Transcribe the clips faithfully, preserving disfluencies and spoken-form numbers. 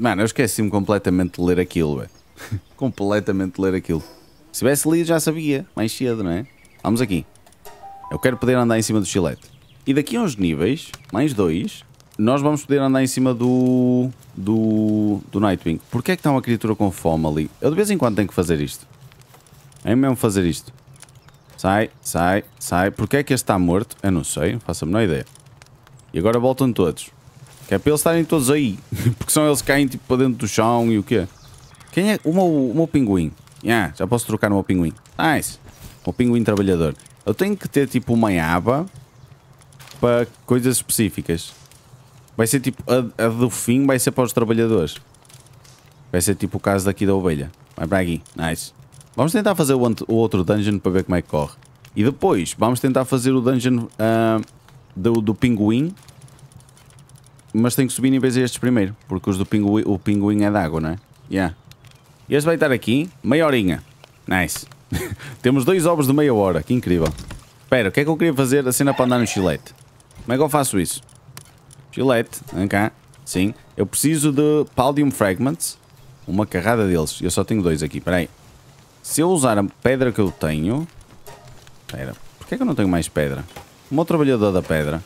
Mano, eu esqueci-me completamente de ler aquilo, ué. Completamente de ler aquilo. Se tivesse lido já sabia, mais cedo, não é? Vamos aqui. Eu quero poder andar em cima do estilete. E daqui a uns níveis, mais dois, nós vamos poder andar em cima do... do... do Nightwing. Porquê é que está uma criatura com fome ali? Eu de vez em quando tenho que fazer isto. É mesmo fazer isto. Sai, sai, sai. Porquê é que este está morto? Eu não sei, não faço a menor ideia. E agora voltam todos. Que é para eles estarem todos aí. Porque são eles que caem tipo para dentro do chão e o quê? Quem é? O meu, o meu pinguim. Yeah, já posso trocar o meu pinguim. Nice. O pinguim trabalhador. Eu tenho que ter tipo uma aba para coisas específicas. Vai ser tipo, a, a do fim vai ser para os trabalhadores. Vai ser tipo o caso daqui da ovelha. Vai para aqui. Nice. Vamos tentar fazer o, o outro dungeon para ver como é que corre. E depois vamos tentar fazer o dungeon uh, do, do pinguim. Mas tem que subir níveis a estes primeiro. Porque os do pinguim, o pinguim é d'água, não é? Yeah. E este vai estar aqui meia horinha. Nice. Temos dois ovos de meia hora. Que incrível. Espera, o que é que eu queria fazer a cena para andar no chilete? Como é que eu faço isso? Chilete. Cá. Sim. Eu preciso de Palladium Fragments. Uma carrada deles. Eu só tenho dois aqui. Espera aí. Se eu usar a pedra que eu tenho... Espera. Porquê é que eu não tenho mais pedra? O meu trabalhador da pedra.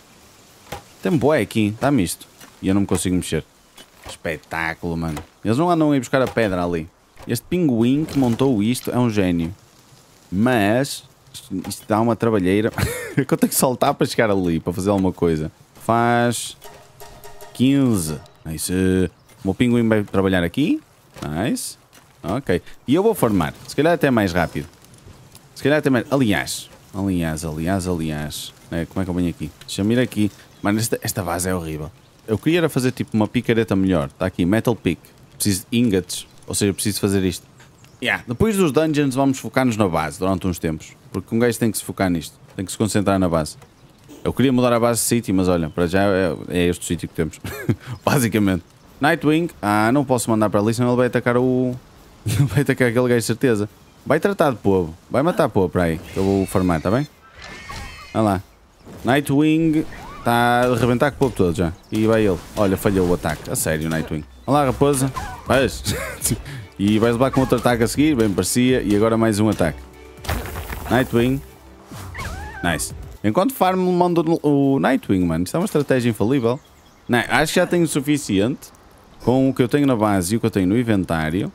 Tem boé aqui. Está misto. E eu não me consigo mexer. Espetáculo, mano. Eles não andam a ir buscar a pedra ali. Este pinguim que montou isto é um gênio. Mas isto dá uma trabalheira. Que eu tenho que saltar para chegar ali, para fazer alguma coisa. Faz quinze. Nice. O meu pinguim vai trabalhar aqui. Nice. Ok. E eu vou farmar. Se calhar até mais rápido. Se calhar até mais... Aliás. Aliás, aliás, aliás. É, como é que eu venho aqui? Deixa-me ir aqui. Mano, esta, esta base é horrível. Eu queria era fazer tipo uma picareta melhor. Está aqui, Metal Pick. Preciso de ingots. Ou seja, preciso fazer isto. Yeah. Depois dos dungeons vamos focar-nos na base durante uns tempos. Porque um gajo tem que se focar nisto. Tem que se concentrar na base. Eu queria mudar a base de sítio, mas olha, para já é, é este sítio que temos. Basicamente. Nightwing. Ah, não posso mandar para ali, senão ele vai atacar o... Ele vai atacar aquele gajo de certeza. Vai tratar de povo. Vai matar povo para aí. Que eu vou farmar, está bem? Olha lá. Nightwing... Está a arrebentar com o povo todo já. E vai ele. Olha, falhou o ataque. A sério, Nightwing. Olá, raposa. Vais. E vais levar com outro ataque a seguir. Bem parecia. E agora mais um ataque. Nightwing. Nice. Enquanto farm manda o Nightwing, mano. Isto é uma estratégia infalível. Não, acho que já tenho o suficiente com o que eu tenho na base e o que eu tenho no inventário.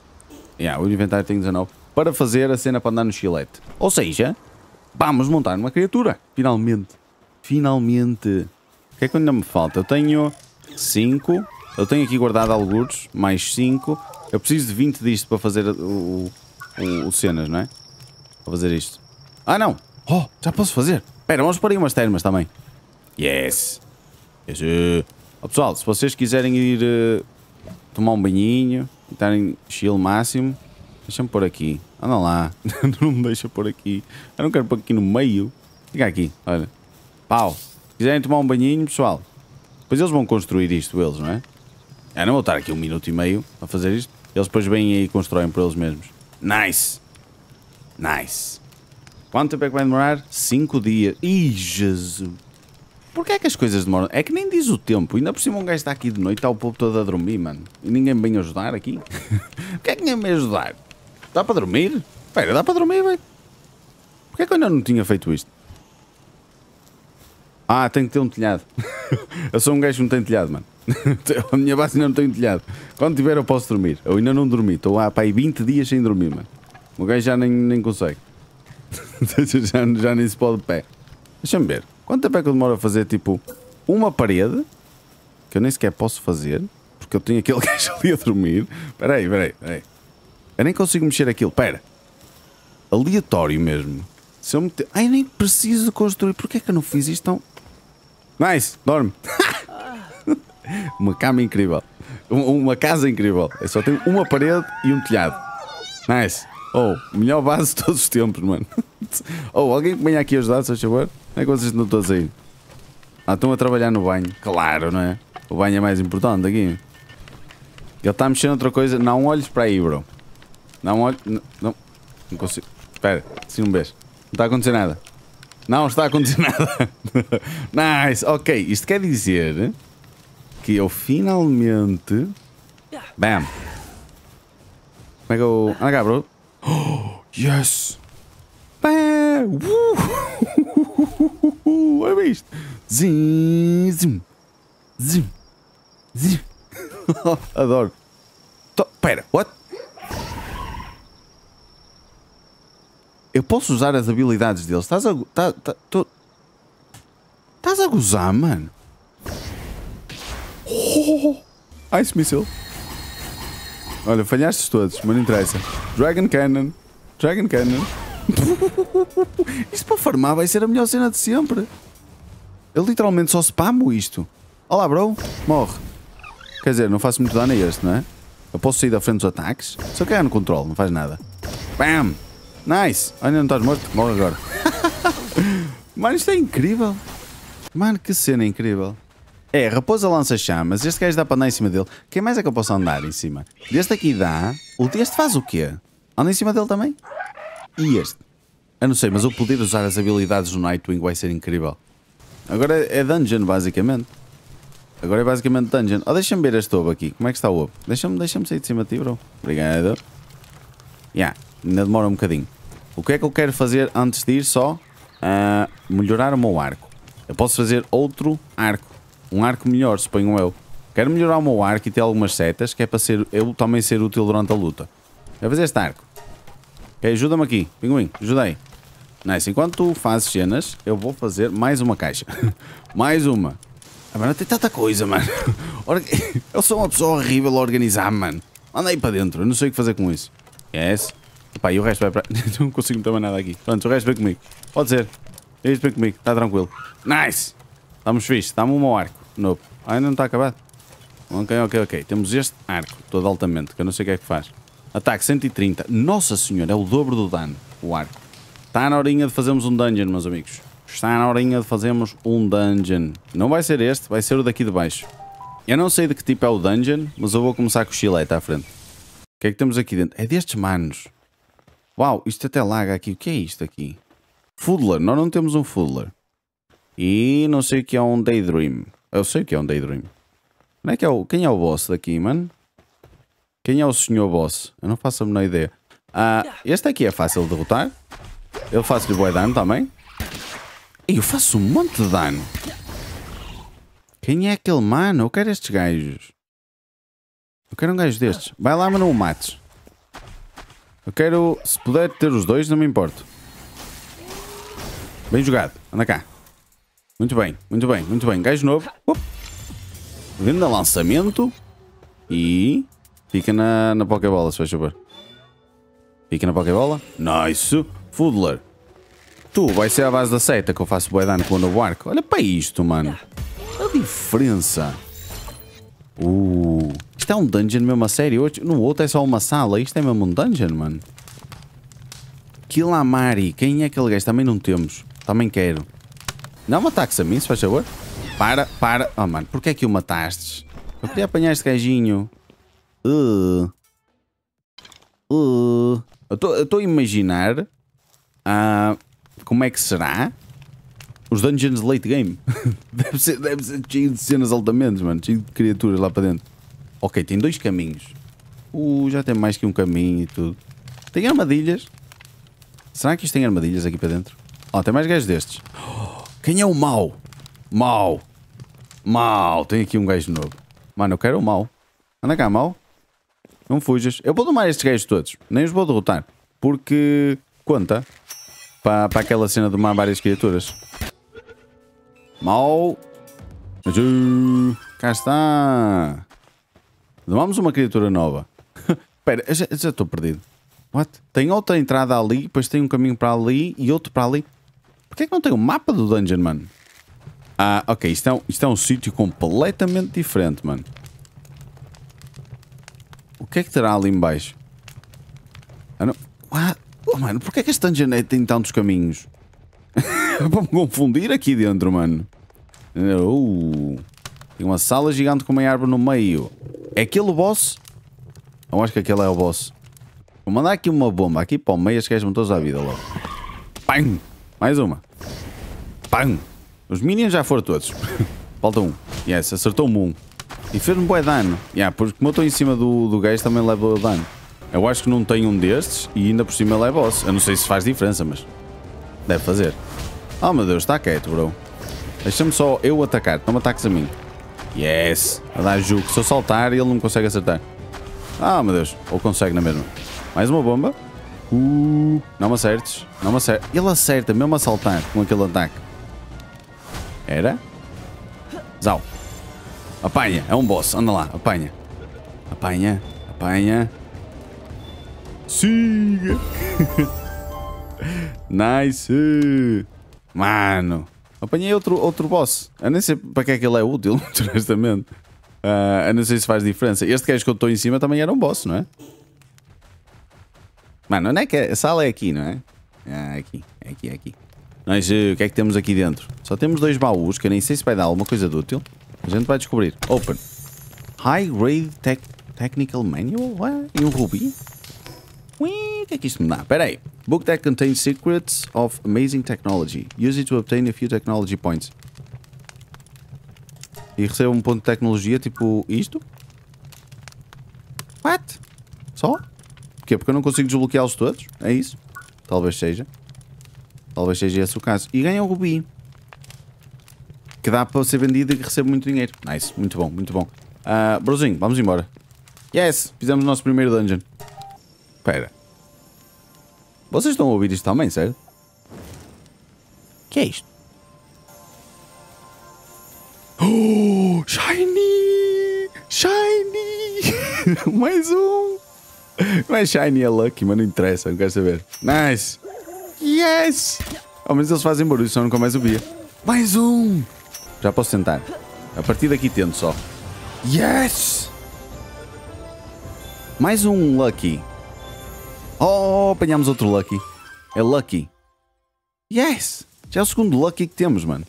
Yeah, o inventário tem dezanove. Para fazer a cena para andar no chilete. Ou seja, vamos montar uma criatura. Finalmente. Finalmente. O que é que ainda me falta? Eu tenho cinco. Eu tenho aqui guardado alguns. Mais cinco. Eu preciso de vinte disto para fazer o, o, o cenas, não é? Para fazer isto. Ah, não! Oh, já posso fazer. Espera, vamos pôr aí umas termas também. Yes! yes. Oh, pessoal, se vocês quiserem ir uh, tomar um banhinho e estarem chill máximo, deixa-me pôr aqui. Anda lá. Não me deixa pôr aqui. Eu não quero pôr aqui no meio. Fica aqui, olha. Pau. Se quiserem tomar um banhinho, pessoal, depois eles vão construir isto, eles, não é? Eu não vou estar aqui um minuto e meio a fazer isto. Eles depois vêm aí e constroem por eles mesmos. Nice! Nice! Quanto tempo é que vai demorar? cinco dias. Ih, Jesus! Porquê é que as coisas demoram? É que nem diz o tempo. Ainda por cima um gajo está aqui de noite, está o povo todo a dormir, mano. E ninguém me vem ajudar aqui? Porquê é que ninguém me vem ajudar? Dá para dormir? Espera, dá para dormir, velho? Porquê é que eu ainda não tinha feito isto? Ah, tenho que ter um telhado. Eu sou um gajo que não tem telhado, mano. A minha base ainda não tem telhado. Quando tiver eu posso dormir. Eu ainda não dormi. Estou lá para aí vinte dias sem dormir, mano. O gajo já nem, nem consegue. já, já nem se pode de pé. Deixa-me ver. Quanto tempo é que eu demoro a fazer, tipo, uma parede? Que eu nem sequer posso fazer. Porque eu tenho aquele gajo ali a dormir. Espera aí, espera aí, espera aí. Eu nem consigo mexer aquilo. Espera. Aleatório mesmo. Se eu meter... Ai, nem preciso construir. Porquê é que eu não fiz isto tão... Nice, dorme. Uma cama incrível. Uma casa incrível. Eu só tenho uma parede e um telhado. Nice. Oh, melhor base de todos os tempos, mano. Oh, alguém que venha aqui ajudar, se faz favor. Como é que vocês não estão a sair? Ah, estão a trabalhar no banho. Claro, não é? O banho é mais importante aqui. Ele está a mexer noutra coisa. Não olhes para aí, bro. Não olhes... Não, não, não consigo. Espera, assim um beijo. Não está a acontecer nada. Não está a acontecer nada. Nice, ok. Isto quer dizer que eu finalmente Bam. Como é que eu... Anda cá, bro. Oh, yes. Bam. Uh. Olha isto. Zim, zim. Zim. Zim. Adoro. To... Pera, what? Eu posso usar as habilidades deles. Estás a... Tá, tá, tô... Estás a gozar, mano? Oh, Ice Missile. Olha, falhaste todos, mas não interessa. Dragon Cannon. Dragon Cannon. Isto para farmar vai ser a melhor cena de sempre. Eu literalmente só spamo isto. Olá, bro. Morre. Quer dizer, não faço muito dano a este, não é? Eu posso sair da frente dos ataques. Só que é no controle, não faz nada. Bam! Nice! Ainda não estás morto? Morre agora. Mano, isto é incrível. Mano, que cena incrível. É, raposa lança chamas. Este gajo dá para andar em cima dele. Quem mais é que eu posso andar em cima? Este aqui dá. Este faz o quê? Anda em cima dele também? E este? Eu não sei, mas eu poder usar as habilidades do Nightwing vai ser incrível. Agora é dungeon, basicamente. Agora é basicamente dungeon. Oh, deixa-me ver este ovo aqui. Como é que está o ovo? Deixa-me deixa-me sair de cima de ti, bro. Obrigado. Yeah, ainda demora um bocadinho. O que é que eu quero fazer antes de ir só? Uh, melhorar o meu arco. Eu posso fazer outro arco. Um arco melhor, suponho eu. Quero melhorar o meu arco e ter algumas setas, que é para ser, eu também ser útil durante a luta. Vou fazer este arco. Ok, ajuda-me aqui. Pinguim, ajudei. Nice. Enquanto tu fazes cenas, eu vou fazer mais uma caixa. mais uma. Ah, mano, tem tanta coisa, mano. Eu sou uma pessoa horrível a organizar, mano. Anda aí para dentro. Eu não sei o que fazer com isso. Yes. Epá, e o resto vai para... não consigo tomar nada aqui. Pronto, o resto vem comigo. Pode ser. Isto vem comigo. Está tranquilo. Nice. Estamos fixe. Dá-me um meu arco. Nope. Ah, ainda não está acabado. Ok, ok, ok. Temos este arco, todo altamente, que eu não sei o que é que faz. Ataque cento e trinta. Nossa senhora, é o dobro do dano, o arco. Está na horinha de fazermos um dungeon, meus amigos. Está na horinha de fazermos um dungeon. Não vai ser este, vai ser o daqui de baixo. Eu não sei de que tipo é o dungeon, mas eu vou começar com o chilete à frente. O que é que temos aqui dentro? É destes manos. Uau, isto até laga aqui. O que é isto aqui? Foodler. Nós não temos um Foodler. E não sei o que é um Daydream. Eu sei o que é um Daydream. Não é que é o... Quem é o boss daqui, mano? Quem é o senhor boss? Eu não faço a menor ideia. Ah, este aqui é fácil de derrotar. Eu faço-lhe boi dano também. E eu faço um monte de dano. Quem é aquele mano? Eu quero estes gajos. Eu quero um gajo destes. Vai lá, mas não o mates. Eu quero... Se puder ter os dois, não me importo. Bem jogado. Anda cá. Muito bem, muito bem, muito bem. Gajo novo. Uh. Venda lançamento. E... Fica na, na Pokébola, se faz favor. Fica na Pokébola. Nice. Foodler. Tu, vai ser a base da seta que eu faço bué dano com o novo arco. Olha para isto, mano. A diferença. Uh. Isto é um dungeon mesmo a sério. No outro é só uma sala. Isto é mesmo um dungeon, mano. Kilamari. Quem é aquele gajo? Também não temos. Também quero. Não me ataques a mim, se faz favor. Para, para. Oh, mano, porquê é que o mataste? Eu queria apanhar este gajinho. Uh. Uh. Eu estou a imaginar uh, como é que será os dungeons late game. Deve ser, deve ser cheio de cenas altamente, mano. Cheio de criaturas lá para dentro. Ok, tem dois caminhos. Uh, já tem mais que um caminho e tudo. Tem armadilhas. Será que isto tem armadilhas aqui para dentro? Ó, oh, tem mais gajos destes. Quem é o mau? Mau. Mau. Tem aqui um gajo novo. Mano, eu quero o mau. Anda cá, mau. Não fujas. Eu vou tomar estes gajos todos. Nem os vou derrotar. Porque conta para, para aquela cena de tomar várias criaturas. Mau. Cá está. Tomamos uma criatura nova. Espera, já, já estou perdido. What? Tem outra entrada ali, depois tem um caminho para ali e outro para ali. Porquê é que não tem o mapa do dungeon, mano? Ah, ok. Isto é um, isto é um sítio completamente diferente, mano. O que é que terá ali em baixo? Ah, não. Oh, mano, porquê é que este dungeon tem tantos caminhos? Vou me confundir aqui dentro, mano. Uh, tem uma sala gigante com uma árvore no meio. É aquele o boss? Eu acho que aquele é o boss. Vou mandar aqui uma bomba. Aqui para o meio, as gajas todos à vida logo. Bang! Mais uma. Pam! Os minions já foram todos. Falta um. Yes, acertou-me um. E fez-me bué dano. Yeah, porque como eu estou em cima do, do gajo também leva dano. Eu acho que não tenho um destes e ainda por cima ele é boss. Eu não sei se faz diferença, mas deve fazer. Oh meu Deus, está quieto, bro. Deixa-me só eu atacar. Toma ataques a mim. Yes. A dar jugo. Se eu saltar ele não consegue acertar. Ah, meu Deus. Ou consegue na mesma. Mais uma bomba. Uh, não me acertes. Não me acertes. Ele acerta mesmo a saltar com aquele ataque. Era? Zau. Apanha. É um boss. Anda lá. Apanha. Apanha. Apanha. Siga. Nice. Mano. Apanhei outro, outro boss. Eu nem sei para que é que ele é útil, honestamente. Uh, eu não sei se faz diferença. Este gajo que eu estou em cima também era um boss, não é? Mano, não é que a sala é aqui, não é? Ah, aqui, é aqui, é aqui. Mas uh, o que é que temos aqui dentro? Só temos dois baús, que eu nem sei se vai dar alguma coisa de útil. A gente vai descobrir. Open. High Grade tec Technical Manual? What? E um rubi? Ui, o que é que isto me dá? Espera aí. Book that contains secrets of amazing technology. Use it to obtain a few technology points. E recebo um ponto de tecnologia, tipo isto? What? Só? Porquê? Porque eu não consigo desbloqueá-los todos? É isso? Talvez seja. Talvez seja esse o caso. E ganho um rubi. Que dá para ser vendido e que recebo muito dinheiro. Nice. Muito bom, muito bom. Uh, brozinho, vamos embora. Yes! Fizemos o nosso primeiro dungeon. Espera. Vocês estão a ouvir isto também, sério? O que é isto? Oh, shiny! Shiny! Mais um! Não é shiny, é lucky, mas não interessa, não quero saber. Nice! Yes! Ao menos eles fazem barulho, só nunca mais ouvia. Mais um! Já posso tentar. A partir daqui tento só. Yes! Mais um lucky. Oh, apanhámos outro lucky. É lucky. Yes! Já é o segundo lucky que temos, mano.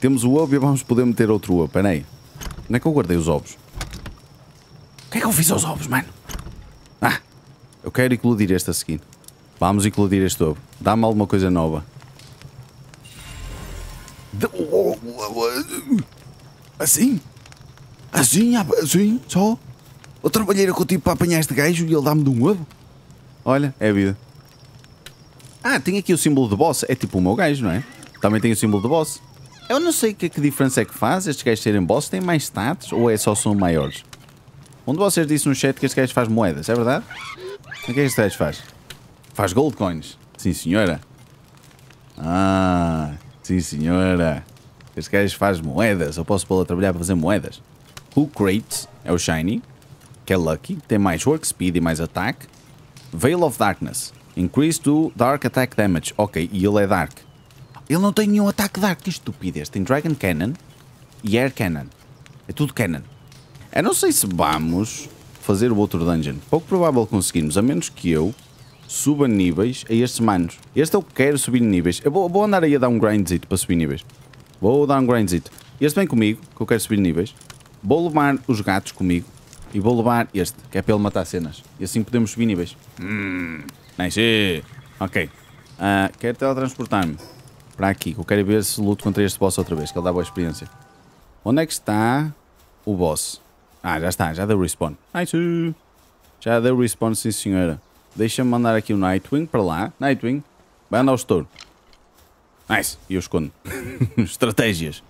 Temos o ovo e vamos poder meter outro ovo. Espera aí. Onde é que eu guardei os ovos? O que é que eu fiz aos ovos, mano? Ah! Eu quero eclodir este a seguir. Vamos eclodir este ovo. Dá-me alguma coisa nova. Assim? Assim? Assim? Só? Eu trabalhei com o tipo para apanhar este gajo e ele dá-me de um ovo? Olha, é a vida. Ah, tem aqui o símbolo de boss. É tipo o meu gajo, não é? Também tem o símbolo de boss. Eu não sei que, que diferença é que faz estes gajos serem boss. Têm mais stats ou é só são maiores? Um de vocês disse no chat que este gajo faz moedas, é verdade? O que é que este gajo faz? Faz gold coins. Sim, senhora. Ah, sim, senhora. Este gajo faz moedas. Eu posso pô-lo a trabalhar para fazer moedas. Who Crates é o shiny, que é lucky. Tem mais work speed e mais ataque. Veil of Darkness. Increase to Dark Attack Damage. Ok, e ele é Dark. Ele não tem nenhum ataque Dark. Que estupidez. Tem Dragon Cannon e Air Cannon. É tudo Cannon. Eu não sei se vamos fazer o outro dungeon. Pouco provável conseguirmos, a menos que eu suba níveis a estes manos. Este eu quero subir níveis. Eu vou, vou andar aí a dar um grindzito para subir níveis. Vou dar um grindzito. Este vem comigo, que eu quero subir níveis. Vou levar os gatos comigo. E vou levar este, que é para ele matar cenas. E assim podemos subir níveis. Hum, nice. Ok. Uh, quero teletransportar-me para aqui, que eu quero ver se luto contra este boss outra vez, que ele dá boa experiência. Onde é que está o boss? Ah, já está, já deu respawn. Nice. Já deu respawn, sim senhora. Deixa-me mandar aqui o Nightwing para lá. Nightwing, vai andar ao estouro. Nice. E eu escondo. Estratégias.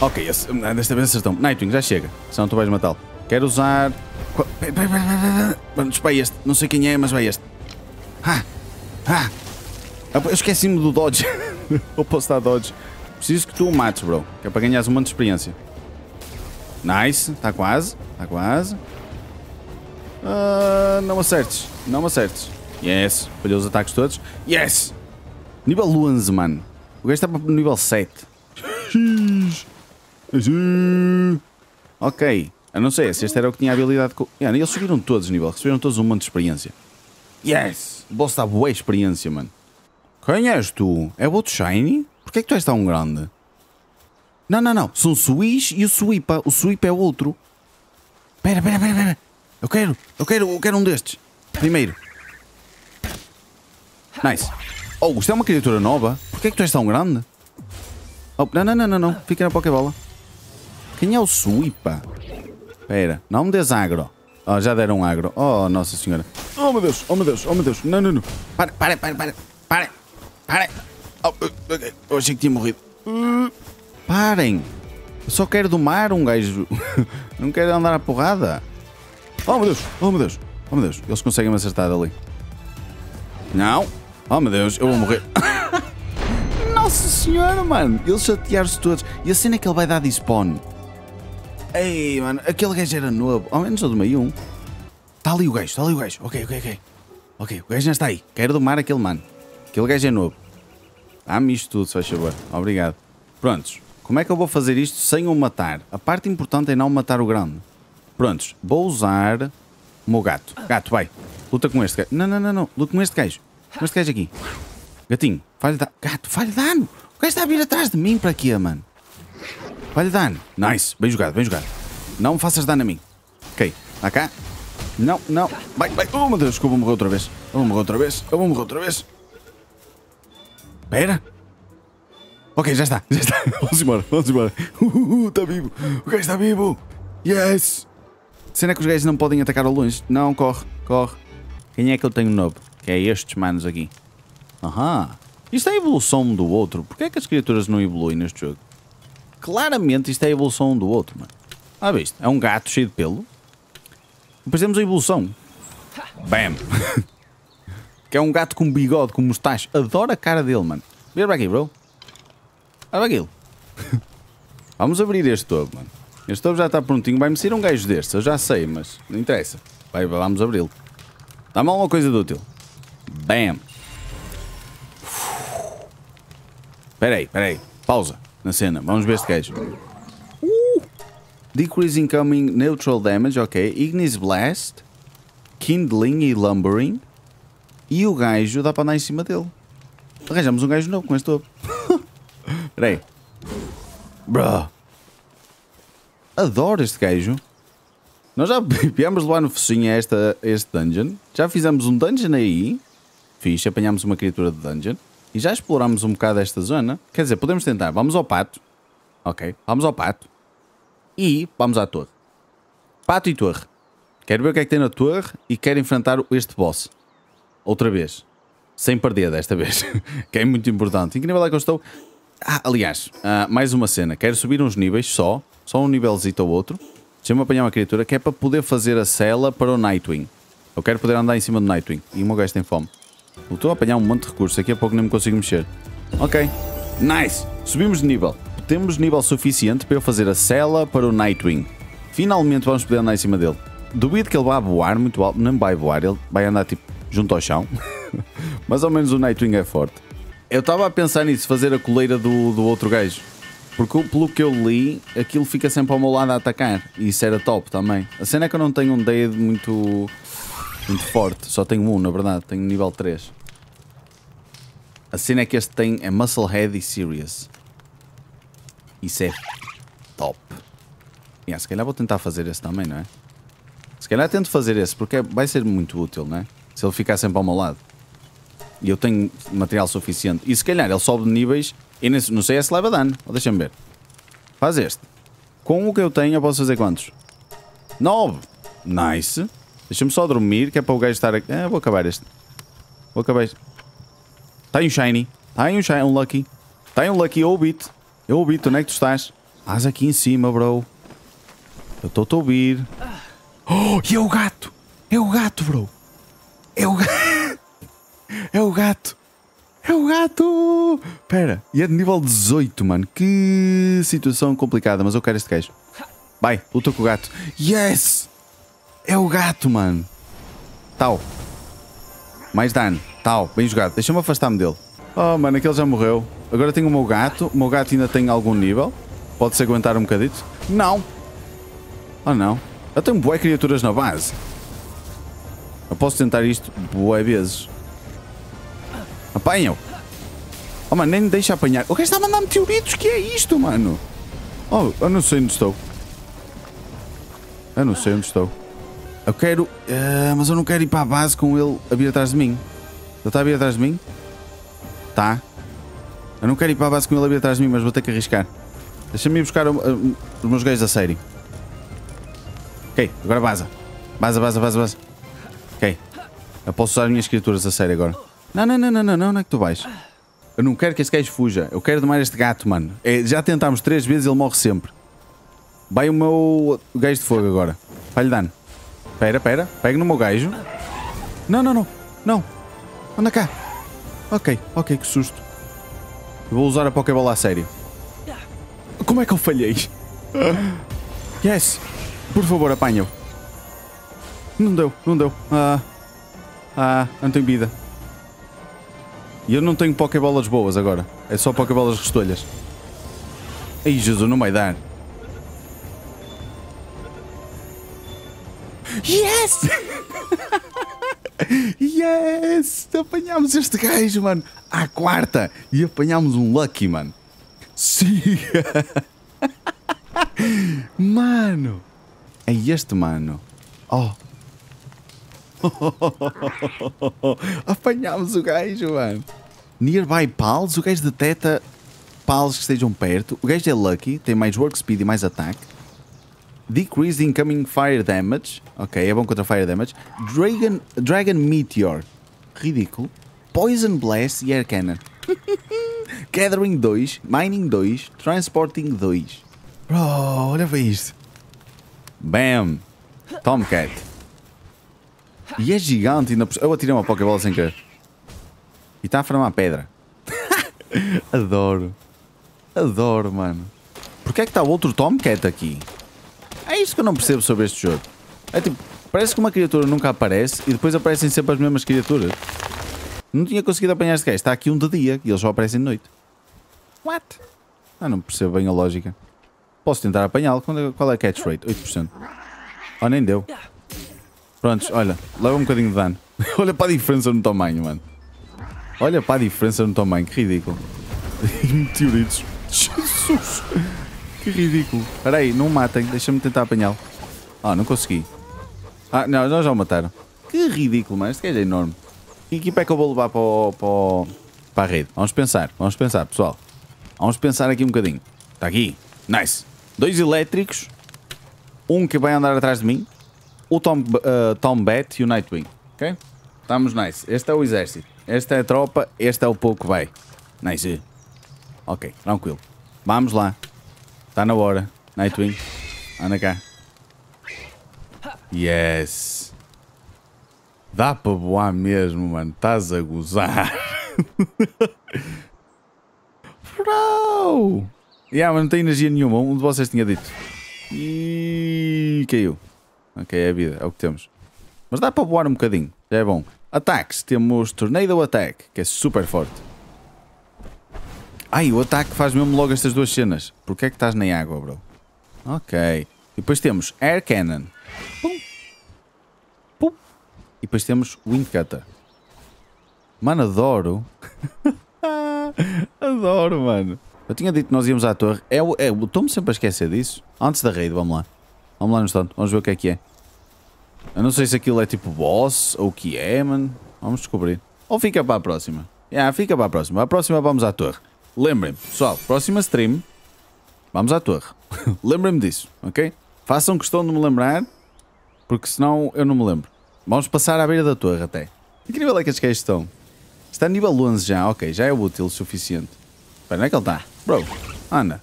Ok, esse, desta vez acertamos. Nightwing, já chega, senão tu vais matá-lo. Quero usar... Vamos para este. Não sei quem é, mas vai este. Ah! Ah! Eu esqueci-me do dodge. Eu posso dar dodge. Preciso que tu o mates, bro. Que é para ganhares um monte de experiência. Nice. Está quase. Está quase. Uh, não acertes. Não acertes. Yes. Falhou os ataques todos. Yes! Nível onze, mano. O gajo está para nível sete. Ok. Eu não sei se este era o que tinha habilidade com... Yeah, eles subiram todos de nível, receberam todos um monte de experiência. Yes! O boss está boa experiência, mano. Quem és tu? É o outro shiny? Porquê é que tu és tão grande? Não, não, não. São Swish e o Swipa. O Swipa é o outro. Pera, pera, pera, pera. Eu quero, eu quero, eu quero um destes. Primeiro. Nice. Oh, isto é uma criatura nova. Porquê é que tu és tão grande? Oh, não, não, não, não, não. Fica na Pokébola. Quem é o Suipa? Pera, não me des agro. Oh, já deram agro. Oh, nossa senhora. Oh, meu Deus, oh, meu Deus, oh, meu Deus. Não, não, não. Pare, pare, pare, pare. Pare, pare. Oh, okay. Eu achei que tinha morrido. Uh, parem. Eu só quero domar um gajo. Não quero andar à porrada. Oh, meu Deus, oh, meu Deus, oh, meu Deus. Eles conseguem me acertar dali. Não. Oh, meu Deus, eu vou morrer. Nossa senhora, mano. Eles chatearam-se todos. E a cena é que ele vai dar de spawn. Ei, mano, aquele gajo era novo. Ao menos eu domei um. Está ali o gajo, está ali o gajo. Ok, ok, ok. Ok, o gajo já está aí. Quero domar aquele mano. Aquele gajo é novo. Dá-me isto tudo, se faz favor. Obrigado. Prontos. Como é que eu vou fazer isto sem o matar? A parte importante é não matar o grande. Prontos. Vou usar o meu gato. Gato, vai. Luta com este gajo. Não, não, não, não. Luta com este gajo. Com este gajo aqui. Gatinho, faz-lhe dano. Gato, faz-lhe dano. O gajo está a vir atrás de mim para aqui, mano. Faz-lhe dano. Nice. Bem jogado, bem jogado. Não me faças dano a mim. Ok. Lá cá. Não, não. Vai, vai. Oh, meu Deus, que eu vou morrer outra vez. Eu vou morrer outra vez. Eu vou morrer outra vez. Pera. Ok, já está. Já está. Vamos embora, vamos embora. Uhul, está vivo. O gajo está vivo. Yes. Será que os gajos não podem atacar ao longe? Não, corre, corre. Quem é que eu tenho novo? Que é estes manos aqui. Aham. Isto é a evolução um do outro. Porquê é que as criaturas não evoluem neste jogo? Claramente isto é a evolução um do outro, mano. Ah, viste? É um gato cheio de pelo. Depois temos a evolução. Bam! Que é um gato com bigode, com mustache. Adoro a cara dele, mano. Vira para aqui, bro. Olha para aquilo. Vamos abrir este tobo, mano. Este tobo já está prontinho. Vai-me sair um gajo destes, eu já sei, mas não interessa. Vai, vamos abri-lo. Dá-me alguma coisa de útil. Bam! Espera aí, espera aí. Pausa na cena. Vamos ver este gajo. Uh. Decrease incoming neutral damage, ok. Ignis Blast, Kindling e Lumbering. E o gajo dá para andar em cima dele. Arranjamos um gajo novo com este topo. Espera aí. Bro. Adoro este gajo. Nós já viemos lá no focinho a esta, este dungeon. Já fizemos um dungeon aí. Fixe, apanhámos uma criatura de dungeon. E já explorámos um bocado esta zona. Quer dizer, podemos tentar. Vamos ao pato. Ok, vamos ao pato. E vamos à torre. Pato e torre. Quero ver o que é que tem na torre e quero enfrentar este boss. Outra vez. Sem perder desta vez. Que é muito importante. Em que nível é que eu estou? Ah, aliás, uh, mais uma cena. Quero subir uns níveis só. Só um nívelzito ou outro. Deixa-me apanhar uma criatura que é para poder fazer a cela para o Nightwing. Eu quero poder andar em cima do Nightwing. E o meu gajo tem fome. Eu estou a apanhar um monte de recursos. Daqui a pouco nem me consigo mexer. Ok. Nice. Subimos de nível. Temos nível suficiente para eu fazer a cela para o Nightwing. Finalmente vamos poder andar em cima dele. Duvido que ele vá voar muito alto. Não vai voar. Ele vai andar tipo junto ao chão. Mas ao menos o Nightwing é forte. Eu estava a pensar nisso, fazer a coleira do, do outro gajo. Porque pelo que eu li, aquilo fica sempre ao meu lado a atacar. E isso era top também. A cena é que eu não tenho um dedo muito, muito forte. Só tenho um, na verdade. Tenho nível três. A cena é que este tem é Muscle Head e Serious. Isso é top. Yeah, se calhar vou tentar fazer esse também, não é? Se calhar tento fazer esse, porque vai ser muito útil, não é? Se ele ficar sempre ao meu lado. E eu tenho material suficiente. E se calhar ele sobe de níveis. E nesse, não sei se leva dano. Deixa-me ver. Faz este. Com o que eu tenho eu posso fazer quantos? nove. Nice. Deixa-me só dormir. Que é para o gajo estar aqui. Ah, vou acabar este. Vou acabar este. Tem um shiny. Tem um shiny. Um lucky. Tem um lucky. Eu beat. Eu beat. Onde é que tu estás? Estás aqui em cima, bro. Eu estou a ouvir. Oh, e é o gato. É o gato, bro. É o gato. É o gato. É o gato. Pera. E é de nível dezoito, mano. Que situação complicada. Mas eu quero este gajo. Vai. Luta com o gato. Yes. É o gato, mano. Tal. Mais dano. Tal. Bem jogado. Deixa-me afastar-me dele. Oh, mano. Aquele já morreu. Agora tenho o meu gato. O meu gato ainda tem algum nível. Pode-se aguentar um bocadito. Não. Oh, não. Eu tenho boas criaturas na base. Eu posso tentar isto boas vezes. Apanham. Oh, mano, nem me deixa apanhar. O gajo está a mandar meteoritos. Que é isto, mano? Oh, eu não sei onde estou. Eu não sei onde estou. Eu quero... Uh, mas eu não quero ir para a base com ele a vir atrás de mim. Ele está a vir atrás de mim? Tá. Eu não quero ir para a base com ele a vir atrás de mim, mas vou ter que arriscar. Deixa-me ir buscar um, um, os meus gajos a sério. Ok, agora vaza. Vaza, vaza, vaza, vaza. Ok. Eu posso usar as minhas criaturas a sério agora. Não, não, não, não, não, não, não é que tu vais. Eu não quero que este gajo fuja. Eu quero domar este gato, mano. É, já tentámos três vezes e ele morre sempre. Vai o meu gajo de fogo agora. Vai-lhe dano. Pera, pera. Pega no meu gajo. Não, não, não. Não. Anda cá. Ok, ok, que susto. Eu vou usar a Pokébola a sério. Como é que eu falhei? Yes. Por favor, apanha-o. Não deu, não deu. Ah, ah, não tenho vida. E eu não tenho Pokébolas boas agora. É só Pokébolas restolhas. Ai, Jesus, não vai dar. Yes! Yes! Apanhámos este gajo, mano. À quarta. E apanhámos um Lucky, mano. Sim! Mano! É este, mano. Oh! Apanhámos o gajo, mano. Nearby pals. O gajo detecta pals que estejam perto. O gajo é lucky. Tem mais work speed e mais ataque. Decrease incoming fire damage. Ok, é bom contra fire damage. Dragon, Dragon Meteor. Ridículo. Poison Blast e Air Cannon. Gathering dois. Mining dois. Transporting dois. Bro, olha para isto. Bam. Tomcat. E é gigante ainda por... Eu atirei uma Pokébola sem querer. E está a formar pedra. Adoro. Adoro, mano. Porquê é que está o outro Tomcat aqui? É isto que eu não percebo sobre este jogo. É tipo, parece que uma criatura nunca aparece e depois aparecem sempre as mesmas criaturas. Não tinha conseguido apanhar este gajo. Está aqui um de dia e eles só aparecem de noite. What? Ah, não percebo bem a lógica. Posso tentar apanhá-lo. Qual é a catch rate? oito por cento. Oh, nem deu. Prontos, olha, leva um bocadinho de dano. Olha para a diferença no tamanho, mano. Olha para a diferença no tamanho, que ridículo. Meteoritos. Jesus! Que ridículo. Espera aí, não matem, deixa-me tentar apanhá-lo. Ah, não consegui. Ah, não, nós já o mataram. Que ridículo, mano, este gajo é enorme. Que equipa é que eu vou levar para, o, para, o, para a rede? Vamos pensar, vamos pensar, pessoal. Vamos pensar aqui um bocadinho. Está aqui, nice. Dois elétricos. Um que vai andar atrás de mim. O Tom, uh, Tombat e o Nightwing. Ok? Estamos nice. Este é o exército. Esta é a tropa. Este é o pouco que vai. Nice. Ok, tranquilo. Vamos lá. Está na hora. Nightwing. Anda cá. Yes. Dá para voar mesmo, mano. Estás a gozar. Bro! Yeah, mas não tem energia nenhuma. Um de vocês tinha dito. E caiu. Ok, é a vida, é o que temos. Mas dá para voar um bocadinho, já é bom. Ataques, temos Tornado Attack, que é super forte. Ai, o ataque faz mesmo logo estas duas cenas. Porquê é que estás na água, bro? Ok. E depois temos Air Cannon. Pum. Pum. E depois temos Wind Cutter. Mano, adoro. Adoro, mano. Eu tinha dito que nós íamos à torre. Eu, eu, eu estou-me sempre a esquecer disso. Antes da raid, vamos lá. Vamos lá no instante, vamos ver o que é que é. Eu não sei se aquilo é tipo boss ou o que é, mano. Vamos descobrir. Ou fica para a próxima. Yeah, fica para a próxima. A próxima vamos à torre. Lembrem-me, pessoal, próxima stream, vamos à torre. Lembrem-me disso, ok? Façam questão de me lembrar, porque senão eu não me lembro. Vamos passar à beira da torre até. Incrível é que as queixas estão. Está nível onze já, ok, já é útil o suficiente. Espera, onde é que ele está? Bro, anda.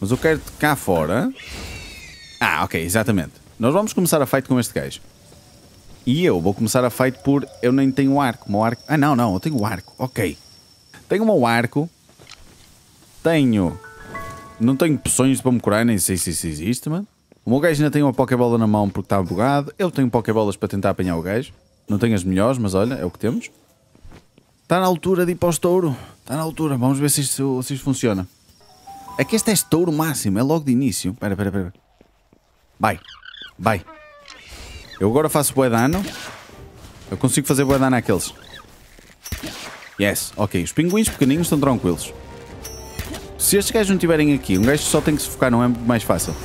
Mas eu quero-te cá fora... Ah, ok, exatamente. Nós vamos começar a fight com este gajo. E eu vou começar a fight por... Eu nem tenho arco, meu arco... Ah, não, não, eu tenho arco, ok. Tenho o meu arco. Tenho... Não tenho poções para me curar, nem sei se isso existe, mano. O meu gajo ainda tem uma Pokébola na mão porque está bugado. Eu tenho Pokébolas para tentar apanhar o gajo. Não tenho as melhores, mas olha, é o que temos. Está na altura de ir para o estouro. Está na altura, vamos ver se isto, se isto funciona. É que este é estouro máximo, é logo de início. Espera, espera, espera. Vai, vai. Eu agora faço bué dano. Eu consigo fazer bué dano àqueles. Yes, ok. Os pinguins pequeninos estão tranquilos. Se estes gajos não estiverem aqui, um gajo só tem que se focar, não é mais fácil.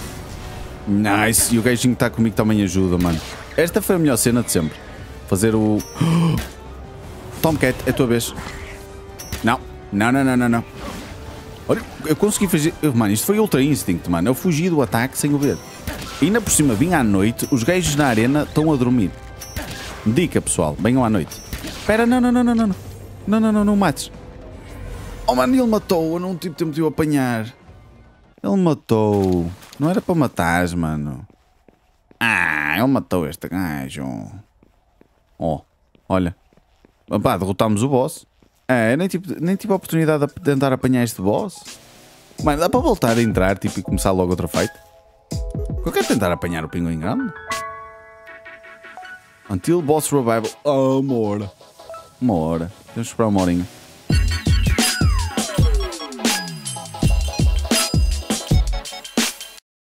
Nice. E o gajinho que está comigo também ajuda, mano. Esta foi a melhor cena de sempre. Fazer o... Tomcat, é a tua vez. Não, não, não, não, não. Olha, eu consegui fazer... Mano, isto foi Ultra Instinct, mano. Eu fugi do ataque sem o ver. E ainda por cima, vim à noite. Os gajos na arena estão a dormir. Dica, pessoal. Venham à noite. Espera, não, não, não, não, não. Não, não, não, não mates. Oh, mano, ele matou. Eu não tive tempo de o apanhar. Ele matou. Não era para matar, mano. Ah, ele matou este gajo. Oh, olha. Pá, derrotámos o boss. É, nem tive, nem tive a oportunidade de tentar apanhar este boss. Mas dá para voltar a entrar tipo, e começar logo outra fight? Eu quero tentar apanhar o pinguim grande. Until boss revival. Oh, uma hora. Uma hora. Temos que esperar uma horinha.